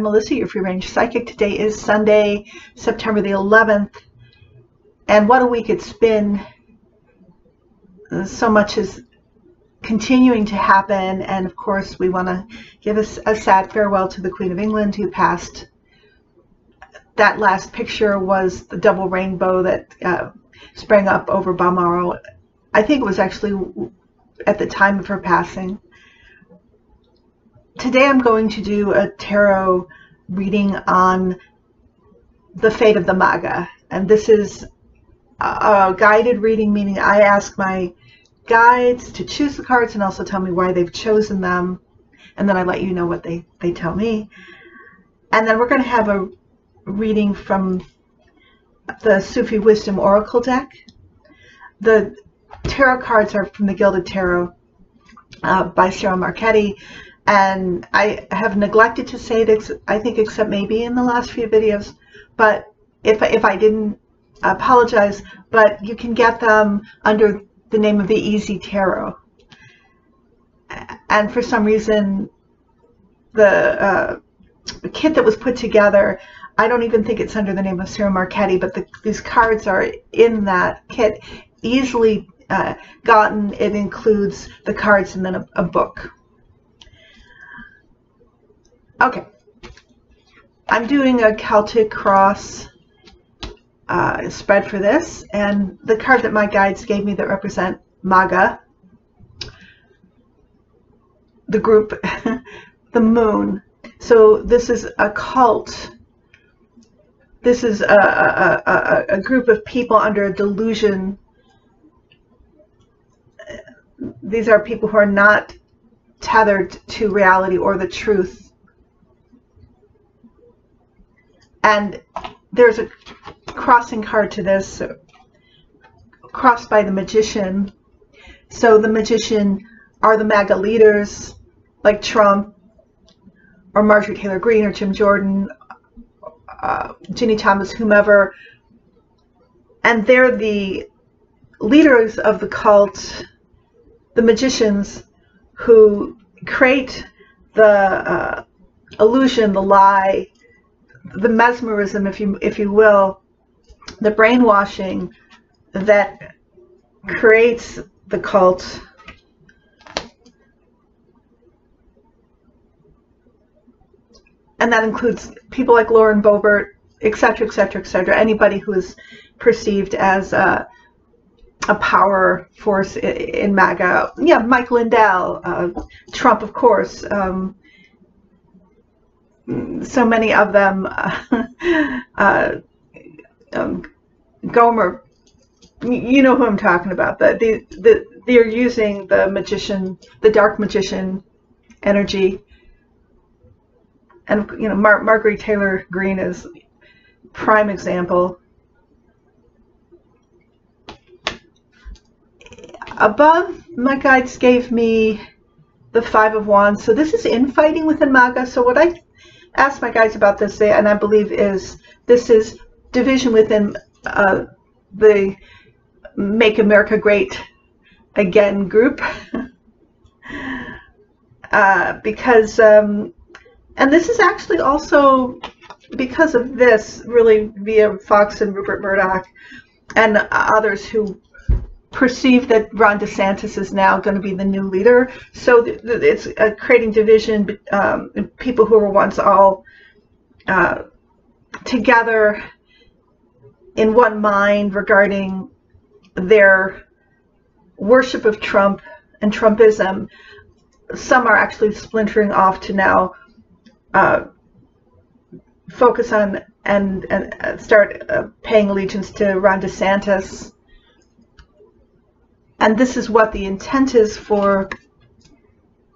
I'm Melissa, your free range psychic. Today is Sunday, September the 11th. And what a week it's been. So much is continuing to happen. And of course, we want to give a sad farewell to the Queen of England who passed. That last picture was the double rainbow that sprang up over Balmoral. I think it was actually at the time of her passing. Today I'm going to do a tarot reading on the fate of the MAGA, and this is a guided reading, meaning I ask my guides to choose the cards and also tell me why they've chosen them, and then I let you know what they tell me. And then we're going to have a reading from the Sufi Wisdom Oracle deck. The tarot cards are from the Gilded Tarot by Ciro Marchetti. And I have neglected to say it, I think, except maybe in the last few videos, but if I didn't, I apologize, but you can get them under the name of the Easy Tarot. And for some reason, the kit that was put together, I don't even think it's under the name of Ciro Marchetti, but these cards are in that kit, easily gotten. It includes the cards and then a book. Okay, I'm doing a Celtic cross spread for this, and the card that my guides gave me that represent MAGA, the group, the moon. So this is a cult. This is a group of people under a delusion. These are people who are not tethered to reality or the truth. And there's a crossing card to this, so crossed by the magician. So the magician are the MAGA leaders like Trump or Marjorie Taylor Greene or Jim Jordan, Ginny Thomas, whomever. And they're the leaders of the cult, the magicians who create the illusion, the lie, the mesmerism, if you will, the brainwashing that creates the cult. And that includes people like Lauren Boebert, etc., etc., etc., anybody who is perceived as a power force in MAGA. Yeah, Mike Lindell, Trump, of course, so many of them, Gomer, you know who I'm talking about. They're using the magician, the dark magician energy. And, you know, Marjorie Taylor Greene is prime example. Above, my guides gave me the Five of Wands. So this is infighting within MAGA. So what I asked my guys about this, and I believe this is division within the Make America Great Again group, because and this is actually also because of this, really, via Fox and Rupert Murdoch and others who perceive that Ron DeSantis is now going to be the new leader. So it's creating division. People who were once all together in one mind regarding their worship of Trump and Trumpism, some are actually splintering off to now focus on and start paying allegiance to Ron DeSantis. And this is what the intent is for,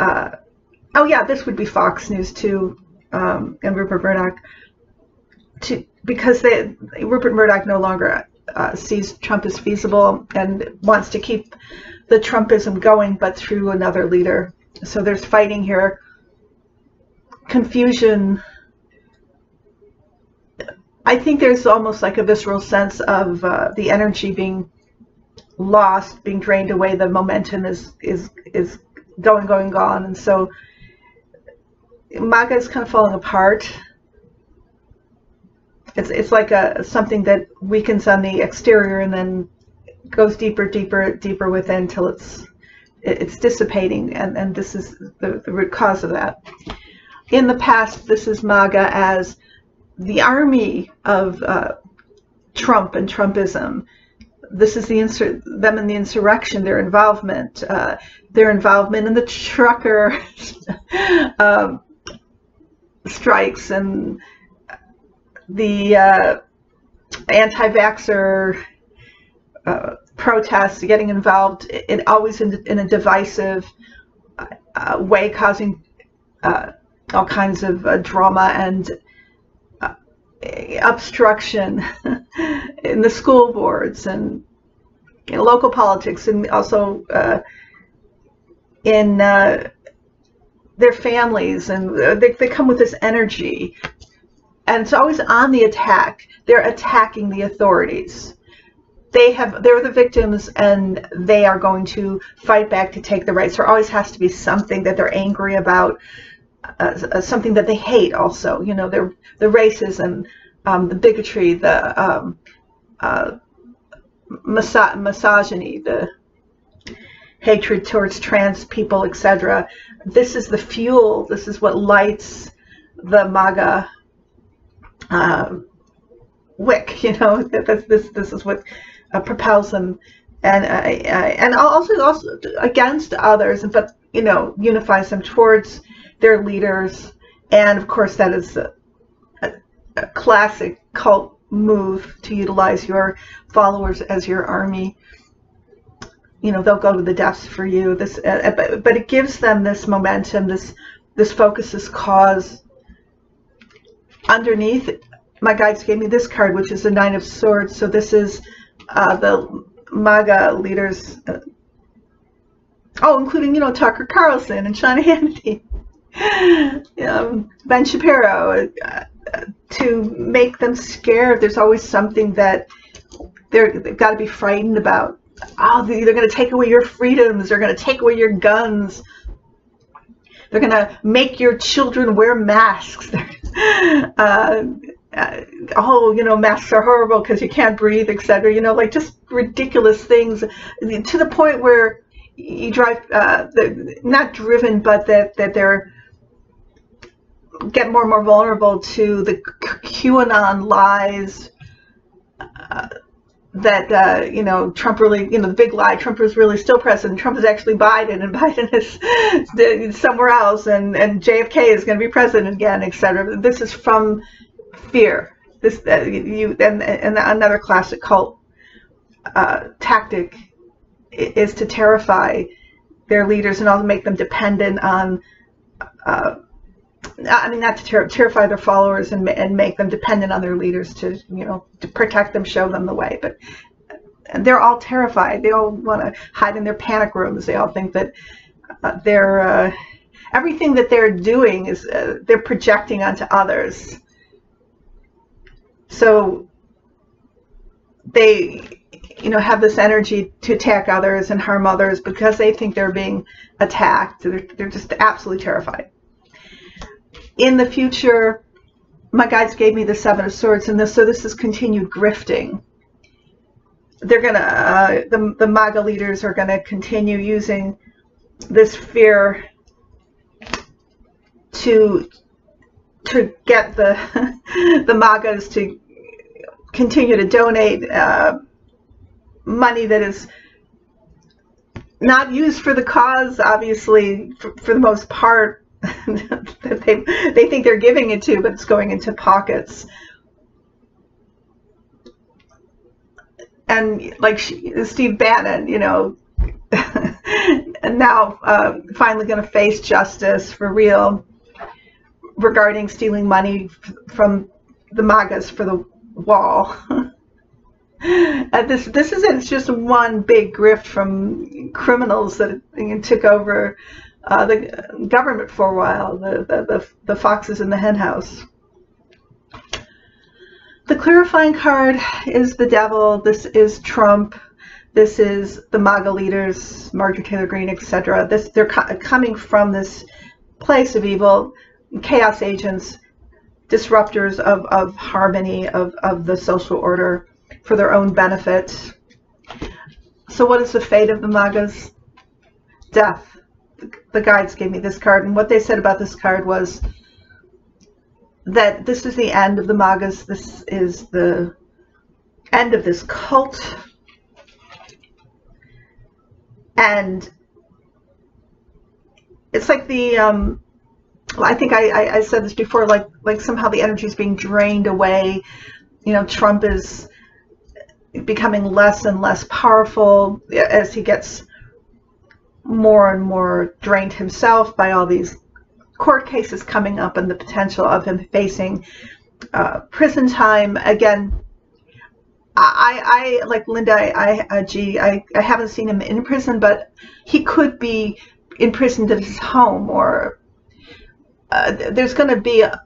oh yeah, this would be Fox News too, and Rupert Murdoch, because Rupert Murdoch no longer sees Trump as feasible and wants to keep the Trumpism going, but through another leader. So there's fighting here, confusion. I think there's almost like a visceral sense of the energy being lost, being drained away. The momentum is going, going, gone, and so MAGA is kind of falling apart. It's like a something that weakens on the exterior and then goes deeper within till it's dissipating, and this is the root cause of that. In the past, this is MAGA as the army of Trump and Trumpism. This is them and the insurrection, their involvement in the trucker strikes and the anti-vaxxer protests, getting involved in always in a divisive way, causing all kinds of drama and obstruction in the school boards and in local politics, and also in their families, and they come with this energy, and it's always on the attack. They're attacking the authorities. They're the victims, and they are going to fight back to take the rights. There always has to be something that they're angry about. Something that they hate, also, you know, the racism, the bigotry, the misogyny, the hatred towards trans people, etc. This is the fuel. This is what lights the MAGA wick. You know, this is what propels them, and also against others, but you know, unifies them towards their leaders. And of course, that is a classic cult move, to utilize your followers as your army. You know, they'll go to the depths for you. This, but it gives them this momentum, this focus, this cause. Underneath, my guides gave me this card, which is the 9 of Swords. So this is the MAGA leaders, including, you know, Tucker Carlson and Sean Hannity. Ben Shapiro, to make them scared. There's always something that they've got to be frightened about. Oh, they're going to take away your freedoms. They're going to take away your guns. They're going to make your children wear masks. You know, masks are horrible because you can't breathe, etc. You know, like just ridiculous things, to the point where you drive, not driven, but that they're get more and more vulnerable to the QAnon lies, you know, Trump really, you know, the big lie, Trump is really still president, Trump is actually Biden, and Biden is somewhere else, and JFK is going to be president again, etc. This is from fear. This and another classic cult tactic is to terrify their leaders and also make them dependent on terrify their followers and make them dependent on their leaders to, you know, to protect them, show them the way. But they're all terrified. They all want to hide in their panic rooms. They all think that everything that they're doing is they're projecting onto others. So they, you know, have this energy to attack others and harm others because they think they're being attacked. They're just absolutely terrified. In the future, my guides gave me the 7 of Swords, and this is continued grifting. They're gonna the MAGA leaders are gonna continue using this fear to get the the MAGAs to continue to donate money that is not used for the cause, obviously, for the most part, that they think they're giving it to, but it's going into pockets. And like Steve Bannon, you know, and now finally going to face justice for real regarding stealing money from the MAGAs for the wall. This is it's just one big grift from criminals that took over the government for a while, the foxes in the hen house. The clarifying card is the devil. This is Trump. This is the MAGA leaders, Marjorie Taylor Greene, etc. They're coming from this place of evil, chaos agents, disruptors of harmony, of the social order for their own benefit. So what is the fate of the MAGAs? Death. The guides gave me this card, and what they said about this card was that this is the end of the MAGAs. This is the end of this cult. And it's like the, I think I said this before, like somehow the energy is being drained away. You know, Trump is becoming less and less powerful as he gets more and more drained himself by all these court cases coming up and the potential of him facing prison time. Again, I like Linda, I haven't seen him in prison, but he could be imprisoned at his home, or there's going to be a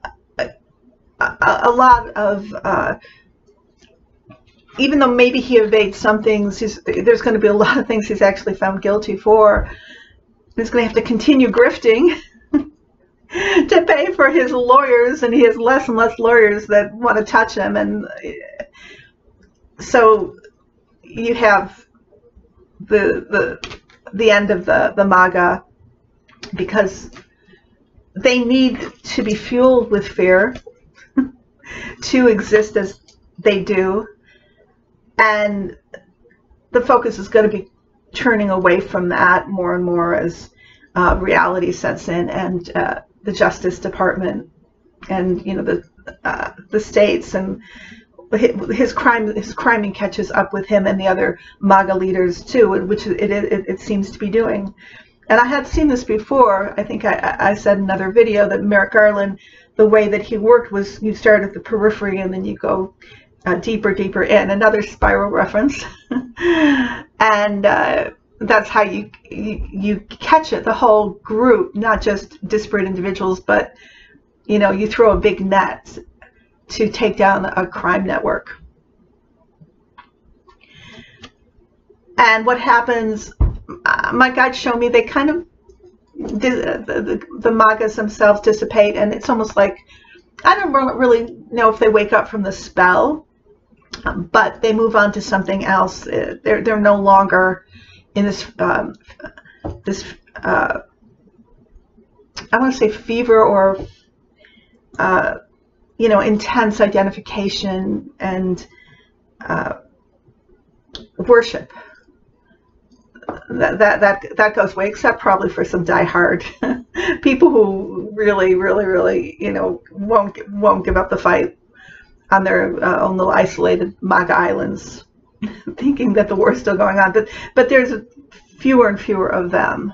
lot of, even though maybe he evades some things, there's going to be a lot of things he's actually found guilty for. He's going to have to continue grifting to pay for his lawyers, and he has less and less lawyers that want to touch him. And so you have the end of the MAGA, because they need to be fueled with fear to exist as they do, and the focus is going to be turning away from that more and more as reality sets in, and the Justice Department, and you know, the states, and his criming catches up with him and the other MAGA leaders too, which it seems to be doing. And I had seen this before. I think I said in another video that Merrick Garland, the way that he worked was you start at the periphery and then you go deeper in, another spiral reference, and that's how you catch it, the whole group, not just disparate individuals, but you know, you throw a big net to take down a crime network. And what happens, my guides show me, they kind of, the MAGAs themselves dissipate, and it's almost like, I don't really know if they wake up from the spell, but they move on to something else. They're no longer in this, I want to say fever, or, you know, intense identification and worship. That goes away, except probably for some diehard people who really, you know, won't give up the fight on their own little isolated MAGA islands, thinking that the war's still going on. But there's fewer and fewer of them.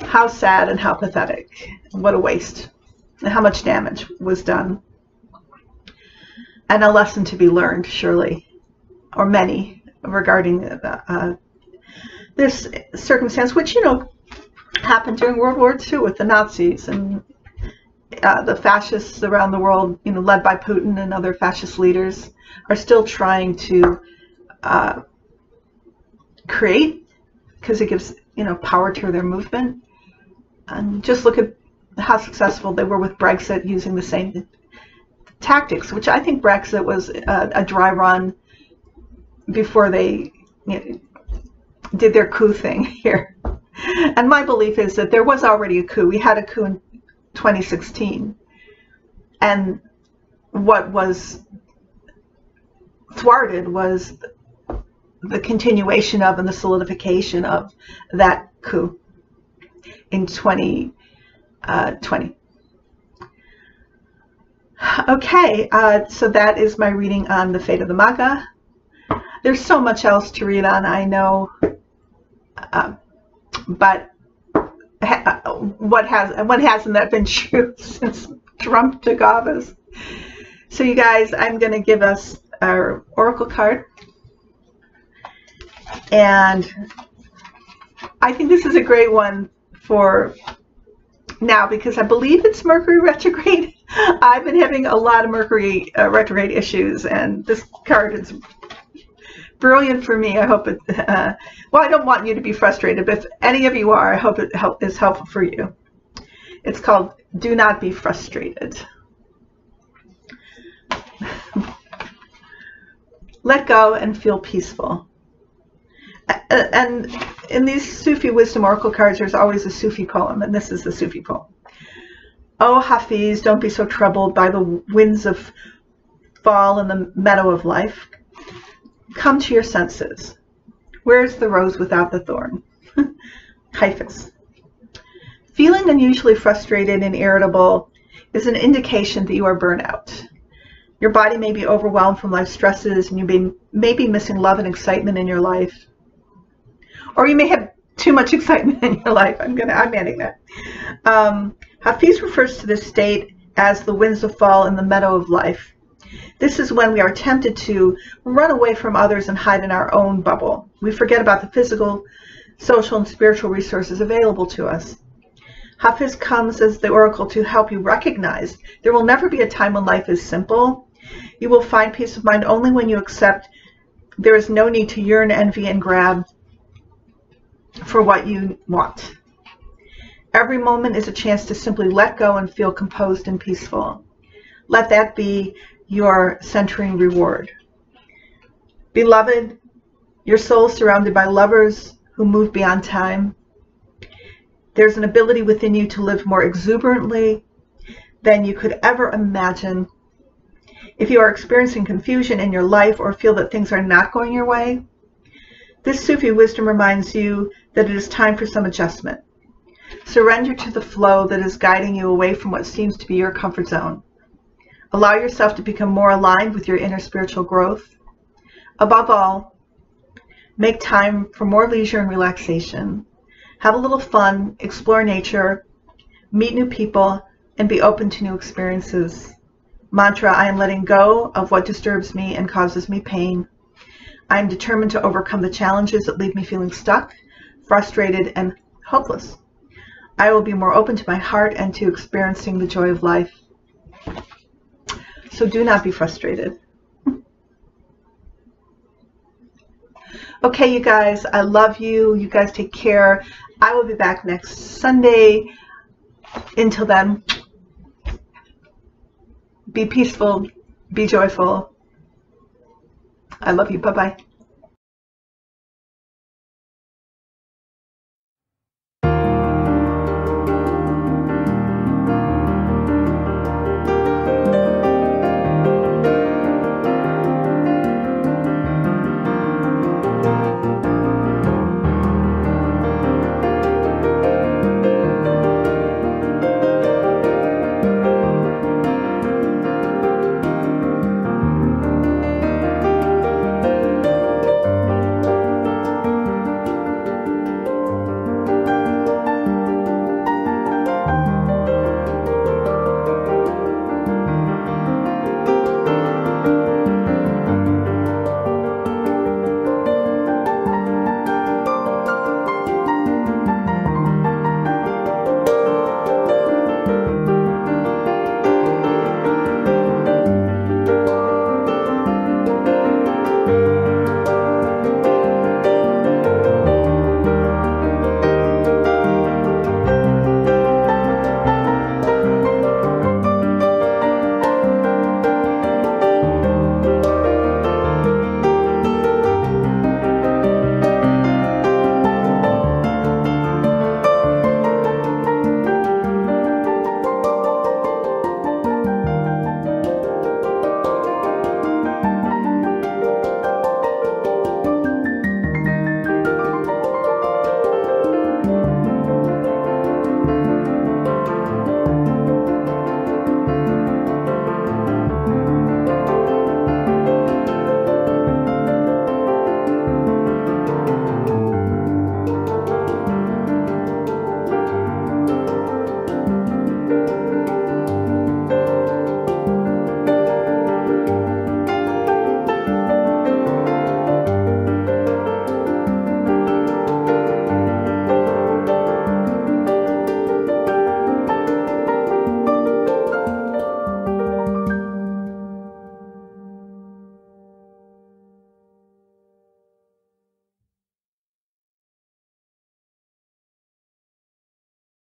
How sad and how pathetic. What a waste. And how much damage was done. And a lesson to be learned, surely, or many, regarding this circumstance, which, you know, happened during World War II with the Nazis and the fascists around the world, you know, led by Putin and other fascist leaders, are still trying to create, because it gives, you know, power to their movement. And just look at how successful they were with Brexit, using the same tactics, which I think Brexit was a dry run before they, you know, did their coup thing here. And my belief is that there was already a coup. We had a coup in 2016, and what was thwarted was the continuation of and the solidification of that coup in 2020. Okay, so that is my reading on the fate of the MAGA. There's so much else to read on, I know, but what hasn't that been true since Trump took office? So you guys, I'm going to give us our oracle card, and I think this is a great one for now, because I believe it's Mercury retrograde. I've been having a lot of Mercury retrograde issues, and this card is brilliant for me. I hope it, well, I don't want you to be frustrated, but if any of you are, I hope it is helpful for you. It's called Do Not Be Frustrated. Let go and feel peaceful. And in these Sufi Wisdom Oracle cards, there's always a Sufi poem, and this is the Sufi poem. Oh, Hafiz, don't be so troubled by the winds of fall in the meadow of life. Come to your senses. Where's the rose without the thorn? Hafiz. Feeling unusually frustrated and irritable is an indication that you are burnt out. Your body may be overwhelmed from life's stresses, and you may be missing love and excitement in your life. Or you may have too much excitement in your life. I'm adding that. Hafiz refers to this state as the winds of fall in the meadow of life. This is when we are tempted to run away from others and hide in our own bubble. We forget about the physical, social, and spiritual resources available to us. Hafiz comes as the oracle to help you recognize there will never be a time when life is simple. You will find peace of mind only when you accept there is no need to yearn, envy, and grab for what you want. Every moment is a chance to simply let go and feel composed and peaceful. Let that be your centering reward. Beloved, your soul is surrounded by lovers who move beyond time. There's an ability within you to live more exuberantly than you could ever imagine. If you are experiencing confusion in your life or feel that things are not going your way, this Sufi wisdom reminds you that it is time for some adjustment. Surrender to the flow that is guiding you away from what seems to be your comfort zone. Allow yourself to become more aligned with your inner spiritual growth. Above all, make time for more leisure and relaxation. Have a little fun, explore nature, meet new people, and be open to new experiences. Mantra, I am letting go of what disturbs me and causes me pain. I am determined to overcome the challenges that leave me feeling stuck, frustrated, and hopeless. I will be more open to my heart and to experiencing the joy of life. So do not be frustrated. Okay, you guys, I love you. You guys take care. I will be back next Sunday. Until then, be peaceful, be joyful. I love you. Bye-bye.